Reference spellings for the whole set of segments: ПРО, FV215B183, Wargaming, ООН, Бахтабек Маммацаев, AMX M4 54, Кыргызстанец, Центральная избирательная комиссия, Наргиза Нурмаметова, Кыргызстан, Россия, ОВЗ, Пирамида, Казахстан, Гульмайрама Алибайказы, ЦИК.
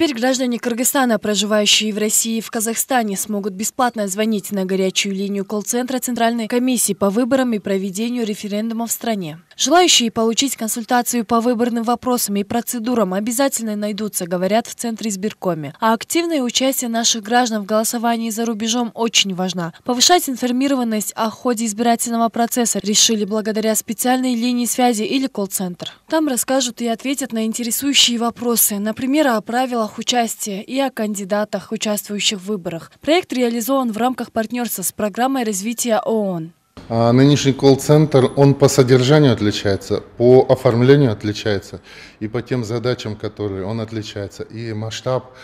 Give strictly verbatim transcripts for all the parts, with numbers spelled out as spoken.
Теперь граждане Кыргызстана, проживающие в России и в Казахстане, смогут бесплатно звонить на горячую линию колл-центра Центральной комиссии по выборам и проведению референдума в стране. Желающие получить консультацию по выборным вопросам и процедурам обязательно найдутся, говорят в Центре избиркоме. А активное участие наших граждан в голосовании за рубежом очень важно. Повышать информированность о ходе избирательного процесса решили благодаря специальной линии связи или колл-центр. Там расскажут и ответят на интересующие вопросы, например, о правилах участия и о кандидатах, участвующих в выборах. Проект реализован в рамках партнерства с программой развития ООН. Нынешний колл-центр, он по содержанию отличается, по оформлению отличается, и по тем задачам, которые он отличается, и масштаб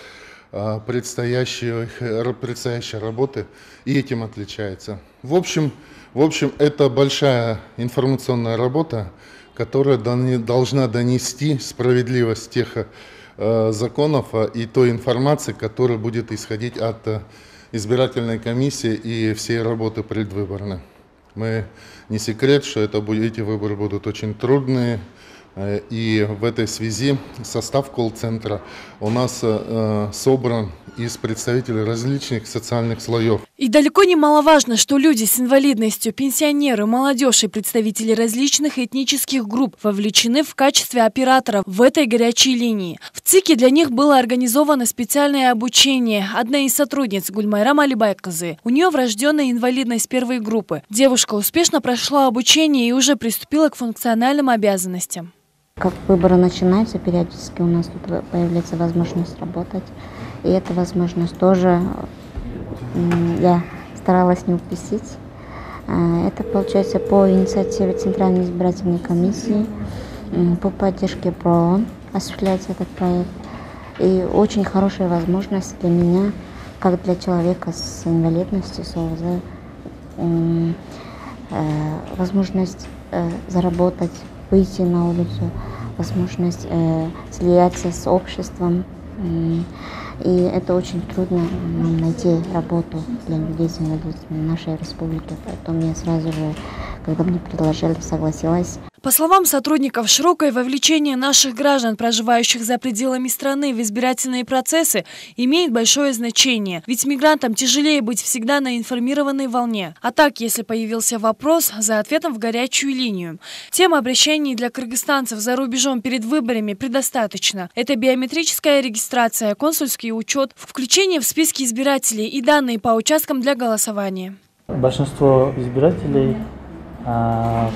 предстоящей, предстоящей работы и этим отличается. В общем, в общем, это большая информационная работа, которая должна донести справедливость тех законов и той информации, которая будет исходить от избирательной комиссии и всей работы предвыборной. Мы, не секрет, что это, эти выборы будут очень трудные, и в этой связи состав колл-центра у нас собран из представителей различных социальных слоев. И далеко не маловажно, что люди с инвалидностью, пенсионеры, молодежь и представители различных этнических групп вовлечены в качестве операторов в этой горячей линии. В ЦИКе для них было организовано специальное обучение. Одна из сотрудниц, Гульмайрама Алибайказы, у нее врожденная инвалидность первой группы. Девушка успешно прошла обучение и уже приступила к функциональным обязанностям. Как выборы начинаются, периодически у нас тут появляется возможность работать. И эта возможность тоже... Я старалась не упустить. Это, получается, по инициативе Центральной избирательной комиссии, по поддержке ПРО осуществляется этот проект. И очень хорошая возможность для меня, как для человека с инвалидностью, с О В З, возможность заработать, выйти на улицу, возможность слияться с обществом. И это очень трудно найти работу для людей с инвалидностью в нашей республике, поэтому я сразу же, когда мне предложили, согласилась. По словам сотрудников, широкое вовлечение наших граждан, проживающих за пределами страны, в избирательные процессы имеет большое значение. Ведь мигрантам тяжелее быть всегда на информированной волне. А так, если появился вопрос, за ответом в горячую линию. Тем обращений для кыргызстанцев за рубежом перед выборами предостаточно. Это биометрическая регистрация, консульский учет, включение в списки избирателей и данные по участкам для голосования. Большинство избирателей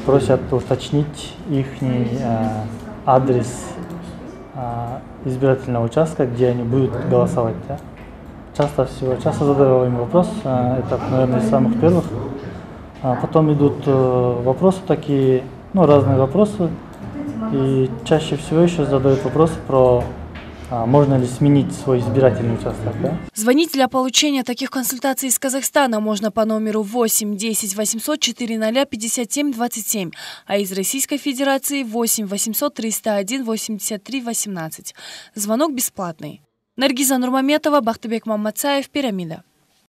просят уточнить их адрес избирательного участка, где они будут голосовать. Часто всего, часто задавал им вопрос, это, наверное, из самых первых. Потом идут вопросы такие, ну, разные вопросы. И чаще всего еще задают вопрос про... Можно ли сменить свой избирательный участок? Да? Звонить для получения таких консультаций из Казахстана можно по номеру восемь десять восемьсот четыре ноль пятьдесят семь двадцать семь, а из Российской Федерации восемь восемьсот триста один восемьдесят три восемнадцать. Звонок бесплатный. Наргиза Нурмаметова, Бахтабек Маммацаев, «Пирамида».